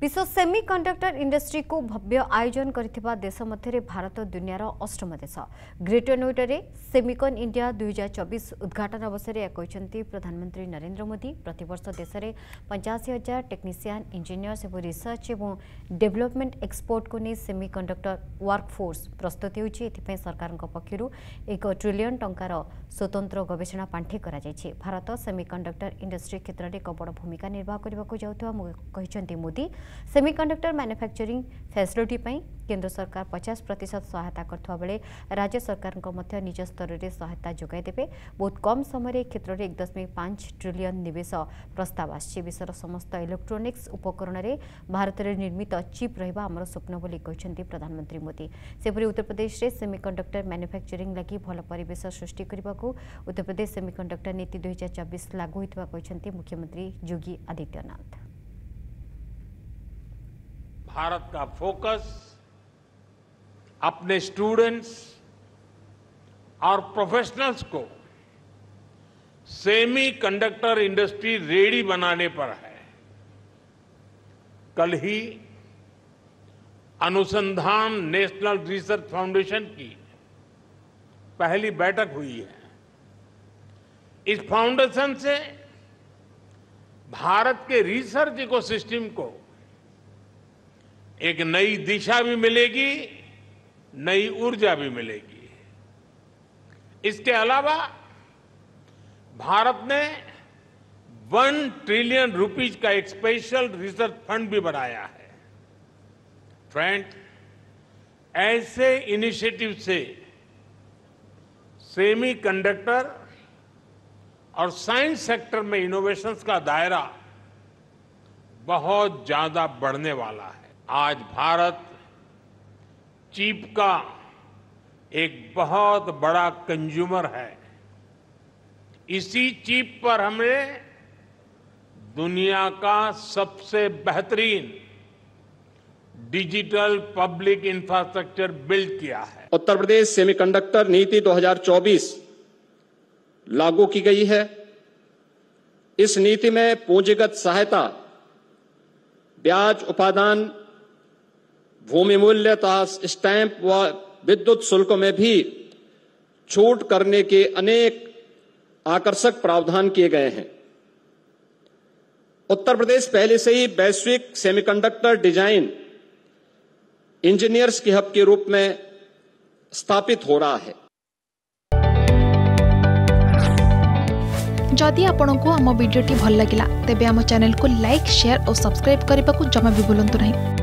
विश्व semiconductor industry को भव्य आयोजन करिथिबा देश मध्य भारत दुनिया अष्टम देश। ग्रेटर नोएडा सेमीकॉन इंडिया 2024 उद्घाटन अवसर कहते प्रधानमंत्री नरेंद्र मोदी प्रतिवर्ष देश में 85,000 टेक्नीशियन इंजीनियर्स और रिसर्च और डेवलपमेंट एक्सपोर्ट को नहीं सेमीकंडक्टर वर्कफोर्स प्रस्तुत होती। सरकार पक्षर 1 ट्रिलियन टंकार स्वतंत्र गवेषणा पांठि कर भारत सेमीकंडक्टर इंडस्ट्री क्षेत्र में एक बड़ भूमिका निर्वाह करने मोदी सेमीकंडक्टर मैन्युफैक्चरिंग फैसिलिटी केंद्र सरकार 50% सहायता करथुवा बेले राज्य सरकारक मध्य निज स्तर में सहायता जोगाई देबे। बहुत कम समय क्षेत्र में 1.5 ट्रिलियन निवेश प्रस्ताव आछि। विश्वर समस्त इलेक्ट्रोनिक्स उपकरण में भारत में निर्मित चिप रहिबा हमर स्वप्न बोली कहते प्रधानमंत्री मोदी। सेपरि उत्तर प्रदेश में सेमीकंडक्टर मैन्युफैक्चरिंग लगी भल परिवेश सृष्टि करबाकू उत्तर प्रदेश सेमीकंडक्टर नीति 2024 लागू होइतबा कहते मुख्यमंत्री योगी आदित्यनाथ। भारत का फोकस अपने स्टूडेंट्स और प्रोफेशनल्स को सेमीकंडक्टर इंडस्ट्री रेडी बनाने पर है। कल ही अनुसंधान नेशनल रिसर्च फाउंडेशन की पहली बैठक हुई है। इस फाउंडेशन से भारत के रिसर्च इकोसिस्टम को एक नई दिशा भी मिलेगी, नई ऊर्जा भी मिलेगी। इसके अलावा भारत ने 1 ट्रिलियन रुपीज का एक स्पेशल रिसर्च फंड भी बनाया है। फ्रेंड, ऐसे इनिशिएटिव से सेमीकंडक्टर और साइंस सेक्टर में इनोवेशंस का दायरा बहुत ज्यादा बढ़ने वाला है। आज भारत चिप का एक बहुत बड़ा कंज्यूमर है। इसी चिप पर हमें दुनिया का सबसे बेहतरीन डिजिटल पब्लिक इंफ्रास्ट्रक्चर बिल्ड किया है। उत्तर प्रदेश सेमीकंडक्टर नीति 2024 लागू की गई है। इस नीति में पूंजीगत सहायता, ब्याज उपादान, भूमि मूल्य तथा स्टैंप व विद्युत शुल्कों में भी छूट करने के अनेक आकर्षक प्रावधान किए गए हैं। उत्तर प्रदेश पहले से ही वैश्विक सेमीकंडक्टर डिजाइन इंजीनियर्स के हब के रूप में स्थापित हो रहा है। जदि आपंक आम भिडी भल लगा तेब आम चैनल को लाइक, शेयर और सब्सक्राइब करने को जमा भी भूलु नहीं।